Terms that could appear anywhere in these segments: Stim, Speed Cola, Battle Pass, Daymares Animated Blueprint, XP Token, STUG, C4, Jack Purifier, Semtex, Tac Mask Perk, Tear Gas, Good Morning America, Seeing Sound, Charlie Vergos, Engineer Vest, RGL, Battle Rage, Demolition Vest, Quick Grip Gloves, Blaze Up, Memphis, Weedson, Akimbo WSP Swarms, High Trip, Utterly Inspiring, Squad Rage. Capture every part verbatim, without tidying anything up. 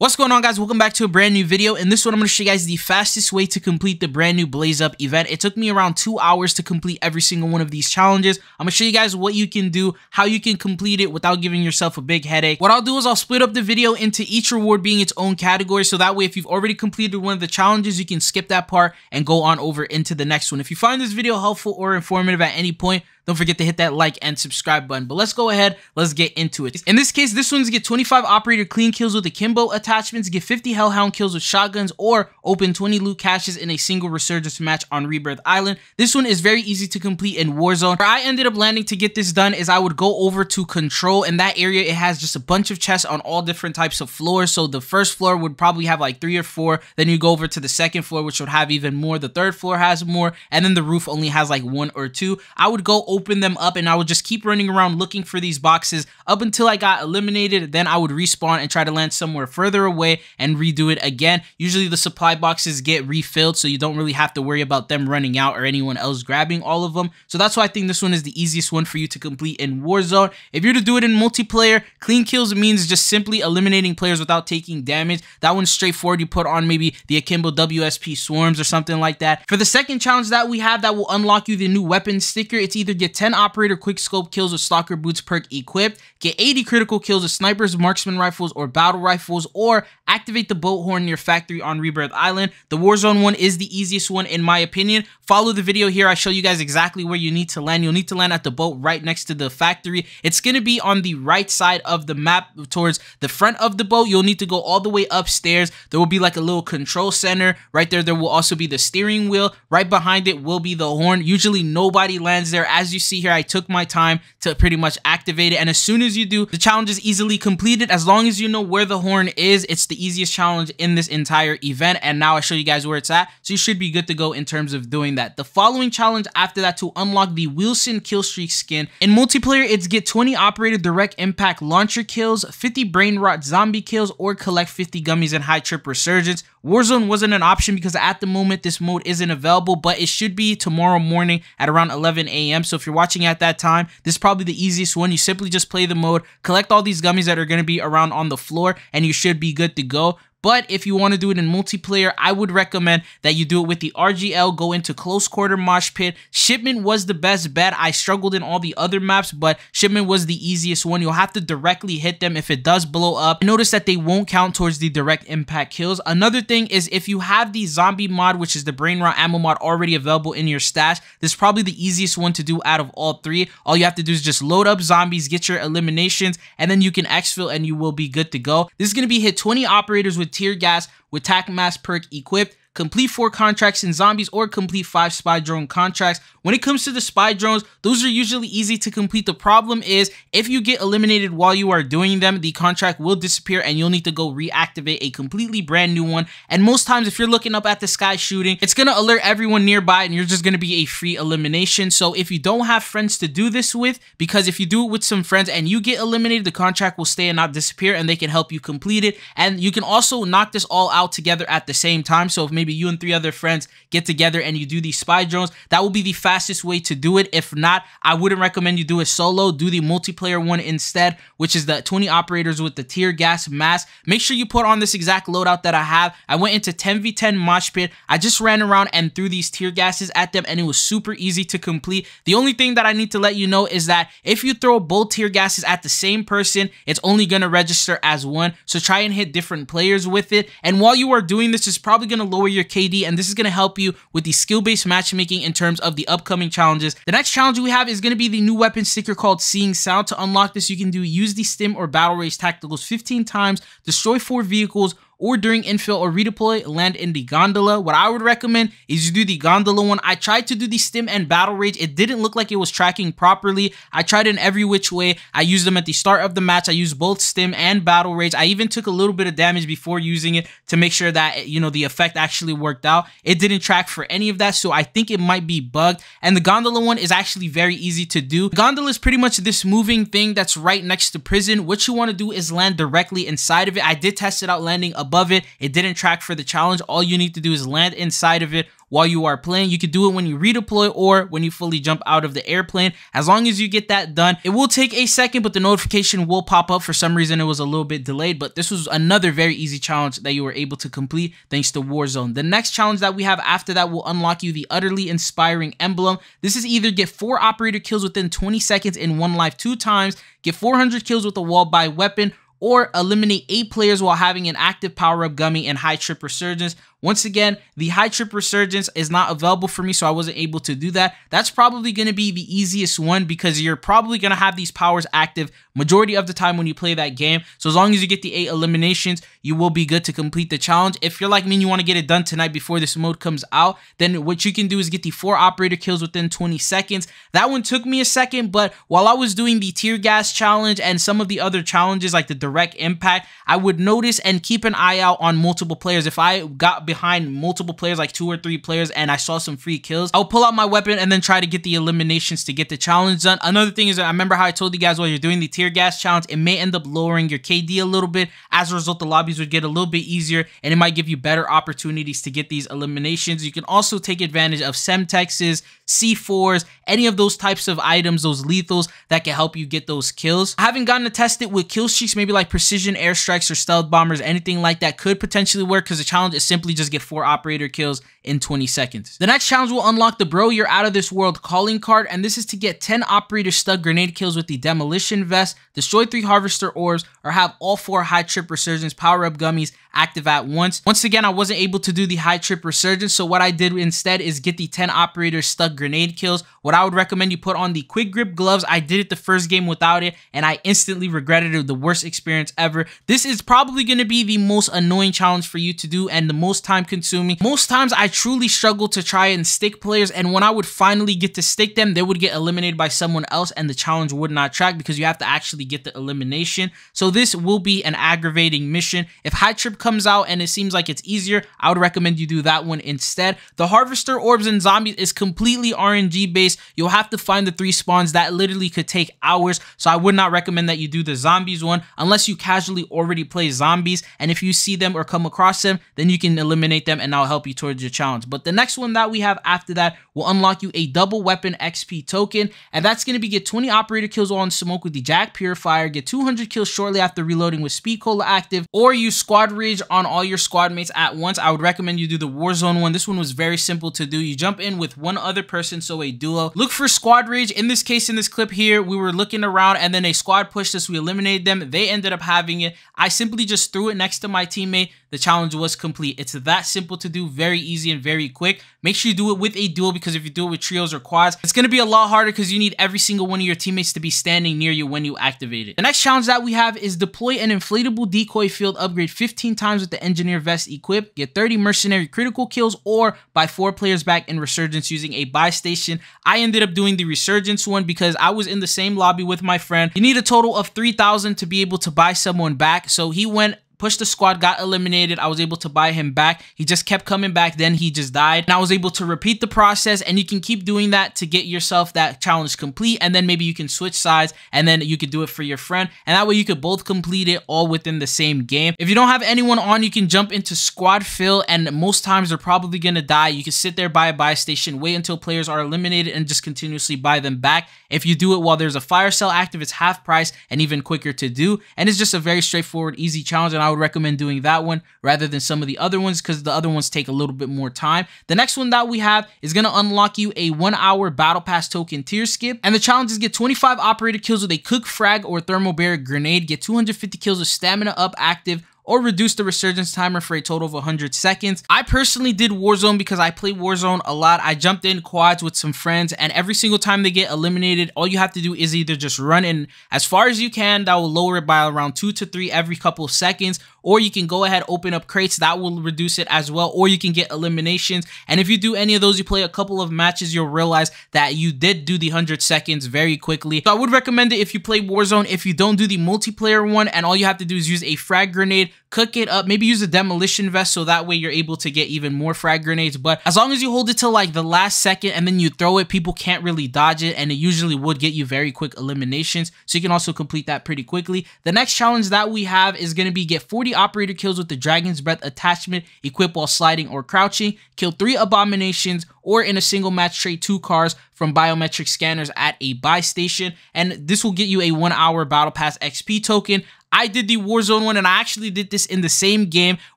What's going on, guys? Welcome back to a brand new video. In this one, I'm going to show you guys the fastest way to complete the brand new Blaze Up event. It took me around two hours to complete every single one of these challenges. I'm going to show you guys what you can do, how you can complete it without giving yourself a big headache. What I'll do is I'll split up the video into each reward being its own category, so that way if you've already completed one of the challenges, you can skip that part and go on over into the next one. If you find this video helpful or informative at any point, don't forget to hit that like and subscribe button. But let's go ahead, let's get into it. In this case, this one's get twenty-five operator clean kills with Akimbo attachments, get fifty Hellhound kills with shotguns, or open twenty loot caches in a single resurgence match on Rebirth Island. This one is very easy to complete in Warzone. Where I ended up landing to get this done is I would go over to Control. In that area, it has just a bunch of chests on all different types of floors. So the first floor would probably have like three or four. Then you go over to the second floor, which would have even more. The third floor has more. And then the roof only has like one or two. I would go over, open them up, and I would just keep running around looking for these boxes up until I got eliminated. Then I would respawn and try to land somewhere further away and redo it again. Usually the supply boxes get refilled, so you don't really have to worry about them running out or anyone else grabbing all of them. So that's why I think this one is the easiest one for you to complete in Warzone. If you're to do it in multiplayer, clean kills means just simply eliminating players without taking damage. That one's straightforward. You put on maybe the Akimbo W S P Swarms or something like that. For the second challenge that we have that will unlock you the new weapon sticker, it's either get ten operator quick scope kills with Stalker Boots perk equipped, get eighty critical kills with snipers, marksman rifles, or battle rifles, or activate the boat horn near factory on Rebirth Island. The Warzone one is the easiest one in my opinion. Follow the video here. I show you guys exactly where you need to land. You'll need to land at the boat right next to the factory. It's going to be on the right side of the map towards the front of the boat. You'll need to go all the way upstairs. There will be like a little control center right there. There will also be the steering wheel. Right behind it will be the horn. Usually nobody lands there. As you see here, I took my time to pretty much activate it, and as soon as you do, the challenge is easily completed as long as you know where the horn is. It's the easiest challenge in this entire event, and now I show you guys where it's at, so you should be good to go in terms of doing that. The following challenge after that to unlock the Weedson killstreak skin in multiplayer, it's get twenty operator direct impact launcher kills, fifty brain rot zombie kills, or collect fifty gummies in High Trip resurgence. Warzone wasn't an option because at the moment this mode isn't available, but it should be tomorrow morning at around eleven A M So if you're watching at that time, this is probably the easiest one. You simply just play the mode, collect all these gummies that are going to be around on the floor, and you should be good to go. But if you want to do it in multiplayer, I would recommend that you do it with the R G L, go into close quarter mosh pit. Shipment was the best bet. I struggled in all the other maps, but Shipment was the easiest one. You'll have to directly hit them. If it does blow up, notice that they won't count towards the direct impact kills. Another thing is if you have the zombie mod, which is the brain rot ammo mod already available in your stash, this is probably the easiest one to do out of all three. All you have to do is just load up zombies, get your eliminations, and then you can exfil and you will be good to go. This is going to be hit twenty operators with Tear Gas with Tac Mask Perk equipped, complete four contracts in zombies, or complete five spy drone contracts. When it comes to the spy drones, those are usually easy to complete. The problem is if you get eliminated while you are doing them, the contract will disappear and you'll need to go reactivate a completely brand new one. And most times if you're looking up at the sky shooting, it's going to alert everyone nearby and you're just going to be a free elimination. So if you don't have friends to do this with, because if you do it with some friends and you get eliminated, the contract will stay and not disappear and they can help you complete it. And you can also knock this all out together at the same time. So if maybe you and three other friends get together and you do these spy drones, that will be the fastest way to do it. If not, I wouldn't recommend you do it solo. Do the multiplayer one instead, which is the twenty operators with the Tear Gas mask. Make sure you put on this exact loadout that I have. I went into ten v ten mosh pit. I just ran around and threw these tear gases at them, and it was super easy to complete. The only thing that I need to let you know is that if you throw both tear gases at the same person, it's only going to register as one. So try and hit different players with it. And while you are doing this, it's probably going to lower your K D, and this is going to help you with the skill-based matchmaking in terms of the upcoming challenges. The next challenge we have is going to be the new weapon sticker called Seeing Sound. To unlock this, you can do use the Stim or Battle Rage tacticals fifteen times, destroy four vehicles, or during infill or redeploy, land in the gondola. What I would recommend is you do the gondola one. I tried to do the Stim and Battle Rage. It didn't look like it was tracking properly. I tried in every which way. I used them at the start of the match. I used both Stim and Battle Rage. I even took a little bit of damage before using it to make sure that, you know, the effect actually worked out. It didn't track for any of that, so I think it might be bugged. And the gondola one is actually very easy to do. The gondola is pretty much this moving thing that's right next to prison. What you want to do is land directly inside of it. I did test it out landing above above it. It didn't track for the challenge. All you need to do is land inside of it while you are playing. You could do it when you redeploy or when you fully jump out of the airplane. As long as you get that done, it will take a second, but the notification will pop up. For some reason, it was a little bit delayed, but this was another very easy challenge that you were able to complete thanks to Warzone. The next challenge that we have after that will unlock you the Utterly Inspiring emblem. This is either get four operator kills within twenty seconds in one life two times, get four hundred kills with a wall by weapon, or eliminate eight players while having an active power-up gummy and High Trip Resurgence. Once again, the High Trip Resurgence is not available for me, so I wasn't able to do that. That's probably gonna be the easiest one because you're probably gonna have these powers active majority of the time when you play that game. So as long as you get the eight eliminations, you will be good to complete the challenge. If you're like me and you wanna get it done tonight before this mode comes out, then what you can do is get the four operator kills within twenty seconds. That one took me a second, but while I was doing the Tear Gas challenge and some of the other challenges like the Direct Impact, I would notice and keep an eye out on multiple players. If I got behind multiple players, like two or three players, and I saw some free kills, I'll pull out my weapon and then try to get the eliminations to get the challenge done. Another thing is that I remember how I told you guys while you're doing the Tear Gas challenge, it may end up lowering your K D a little bit. As a result, the lobbies would get a little bit easier and it might give you better opportunities to get these eliminations. You can also take advantage of Semtexes, C fours, any of those types of items, those lethals that can help you get those kills. I haven't gotten to test it with kill streaks, maybe like precision airstrikes or stealth bombers, anything like that could potentially work because the challenge is simply just Just get four operator kills in twenty seconds. The next challenge will unlock the Bro You're Out of This World calling card, and this is to get ten operator STUG grenade kills with the Demolition Vest, destroy three harvester orbs, or have all four High Trip Resurgence power-up gummies active at once. Once again, I wasn't able to do the High Trip Resurgence, so what I did instead is get the ten operator STUG grenade kills. What I would recommend, you put on the Quick Grip Gloves. I did it the first game without it, and I instantly regretted it. The worst experience ever. This is probably going to be the most annoying challenge for you to do and the most time consuming. Most times I truly struggled to try and stick players, and when I would finally get to stick them, they would get eliminated by someone else and the challenge would not track because you have to actually get the elimination. So this will be an aggravating mission. If High Trip comes out and it seems like it's easier, I would recommend you do that one instead. The harvester orbs and zombies is completely R N G based. You'll have to find the three spawns. That literally could take hours, so I would not recommend that you do the zombies one unless you casually already play zombies, and if you see them or come across them, then you can eliminate them and I'll help you towards your challenge. But the next one that we have after that will unlock you a double weapon X P token, and that's going to be get twenty operator kills on smoke with the Jack Purifier, get two hundred kills shortly after reloading with Speed Cola active, or use Squad Rage on all your squad mates at once. I would recommend you do the Warzone one. This one was very simple to do. You jump in with one other person, so a duo. Look for Squad Rage. In this case, in this clip here, we were looking around and then a squad pushed us. We eliminated them. They ended up having it. I simply just threw it next to my teammate. The challenge was complete. It's that simple to do, very easy and very quick. Make sure you do it with a duo because if you do it with trios or quads, it's going to be a lot harder because you need every single one of your teammates to be standing near you when you activate it. The next challenge that we have is deploy an inflatable decoy field upgrade fifteen times with the Engineer Vest equipped, get thirty mercenary critical kills, or buy four players back in Resurgence using a buy station. I ended up doing the Resurgence one because I was in the same lobby with my friend. You need a total of three thousand to be able to buy someone back, so he went, pushed the squad, got eliminated. I was able to buy him back. He just kept coming back. Then he just died. And I was able to repeat the process, and you can keep doing that to get yourself that challenge complete. And then maybe you can switch sides and then you could do it for your friend. And that way you could both complete it all within the same game. If you don't have anyone on, you can jump into squad fill, and most times they're probably gonna die. You can sit there by a buy station, wait until players are eliminated and just continuously buy them back. If you do it while there's a fire sale active, it's half price and even quicker to do. And it's just a very straightforward, easy challenge. And I I would recommend doing that one rather than some of the other ones because the other ones take a little bit more time. The next one that we have is going to unlock you a one hour battle pass token tier skip, and the challenge is get twenty-five operator kills with a cook frag or thermobaric grenade, get two hundred fifty kills with stamina up active, or reduce the resurgence timer for a total of one hundred seconds. I personally did Warzone because I play Warzone a lot. I jumped in quads with some friends, and every single time they get eliminated, all you have to do is either just run in as far as you can. That will lower it by around two to three every couple of seconds, or you can go ahead, open up crates. That will reduce it as well, or you can get eliminations. And if you do any of those, you play a couple of matches, you'll realize that you did do the one hundred seconds very quickly. So I would recommend it if you play Warzone. If you don't, do the multiplayer one, and all you have to do is use a frag grenade, cook it up, maybe use a demolition vest so that way you're able to get even more frag grenades. But as long as you hold it till like the last second and then you throw it, people can't really dodge it, and it usually would get you very quick eliminations, so you can also complete that pretty quickly. The next challenge that we have is going to be get 40 three operator kills with the Dragon's Breath attachment, equip while sliding or crouching, kill three abominations, or in a single match trade two cars from biometric scanners at a buy station, and this will get you a one hour battle pass X P token. I did the Warzone one, and I actually did this in the same game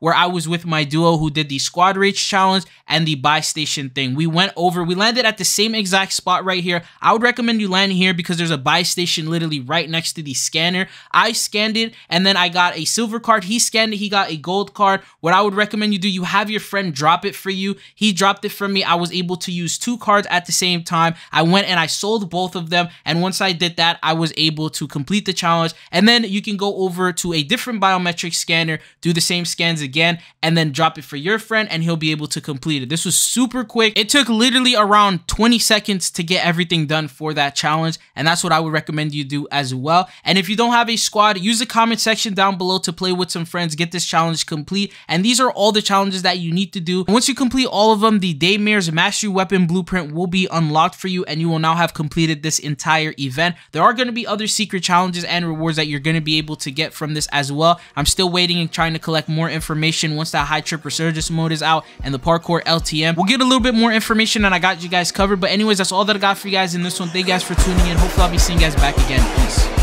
where I was with my duo who did the Squad Rage challenge and the buy station thing. We went over, we landed at the same exact spot right here. I would recommend you land here because there's a buy station literally right next to the scanner. I scanned it, and then I got a silver card. He scanned it, he got a gold card. What I would recommend you do, you have your friend drop it for you. He dropped it for me. I was able to use two cards at the same time. I went and I sold both of them, and once I did that, I was able to complete the challenge, and then you can go over over to a different biometric scanner, do the same scans again, and then drop it for your friend, and he'll be able to complete it. This was super quick. It took literally around twenty seconds to get everything done for that challenge, and that's what I would recommend you do as well. And if you don't have a squad, use the comment section down below to play with some friends, get this challenge complete, and these are all the challenges that you need to do. And once you complete all of them, the Daymares Mastery Weapon Blueprint will be unlocked for you, and you will now have completed this entire event. There are going to be other secret challenges and rewards that you're going to be able to get from this as well. I'm still waiting and trying to collect more information. Once that High Trip Resurgence mode is out and the parkour L T M, we'll get a little bit more information, and I got you guys covered. But anyways, that's all that I got for you guys in this one. Thank you guys for tuning in. Hopefully I'll be seeing you guys back again. Peace.